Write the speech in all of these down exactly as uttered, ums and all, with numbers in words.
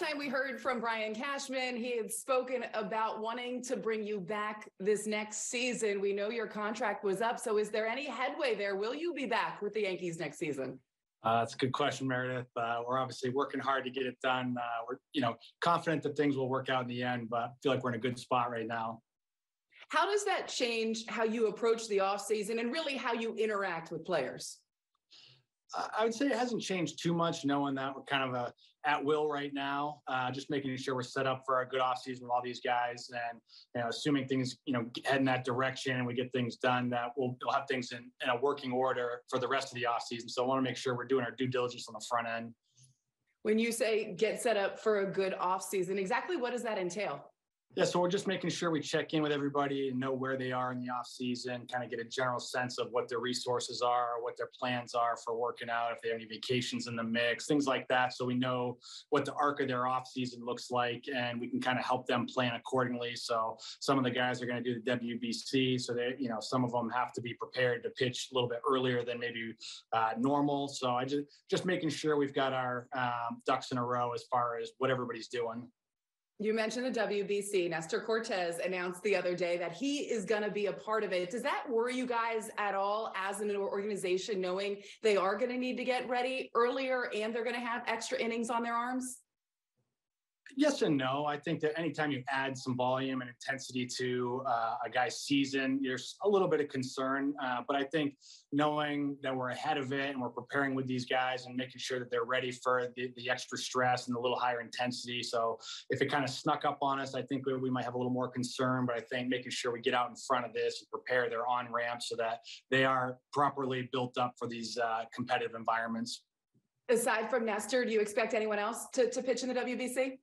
last time we heard from Brian Cashman, he had spoken about wanting to bring you back this next season. We know your contract was up, so is there any headway there? Will you be back with the Yankees next season? Uh, that's a good question, Meredith. Uh, we're obviously working hard to get it done. Uh, we're, you know, confident that things will work out in the end, but I feel like we're in a good spot right now. How does that change how you approach the offseason and really how you interact with players? I would say it hasn't changed too much, knowing that we're kind of a, at will right now, uh, just making sure we're set up for a good offseason with all these guys, and you know, assuming things, you know, head in that direction and we get things done, that we'll, we'll have things in, in a working order for the rest of the offseason. So I want to make sure we're doing our due diligence on the front end. When you say get set up for a good offseason, exactly what does that entail? Yeah, so we're just making sure we check in with everybody and know where they are in the off season, kind of get a general sense of what their resources are, what their plans are for working out, if they have any vacations in the mix, things like that. So we know what the arc of their off season looks like, and we can kind of help them plan accordingly. So some of the guys are going to do the W B C. So they, you know, some of them have to be prepared to pitch a little bit earlier than maybe uh, normal. So I just, just making sure we've got our um, ducks in a row as far as what everybody's doing. You mentioned the W B C. Nestor Cortes announced the other day that he is going to be a part of it. Does that worry you guys at all as an organization, knowing they are going to need to get ready earlier and they're going to have extra innings on their arms? Yes and no. I think that anytime you add some volume and intensity to uh, a guy's season, there's a little bit of concern. Uh, but I think knowing that we're ahead of it and we're preparing with these guys and making sure that they're ready for the, the extra stress and the little higher intensity. So if it kind of snuck up on us, I think we, we might have a little more concern. But I think making sure we get out in front of this and prepare their on-ramp so that they are properly built up for these uh, competitive environments. Aside from Nestor, do you expect anyone else to, to pitch in the W B C?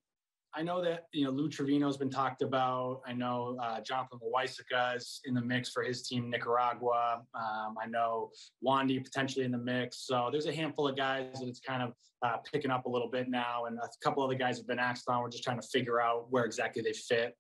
I know that, you know, Lou Trevino's been talked about. I know uh, Jonathan Weissica is in the mix for his team, Nicaragua. Um, I know Wandy potentially in the mix. So there's a handful of guys that it's kind of uh, picking up a little bit now. And a couple other guys have been asked on. We're just trying to figure out where exactly they fit.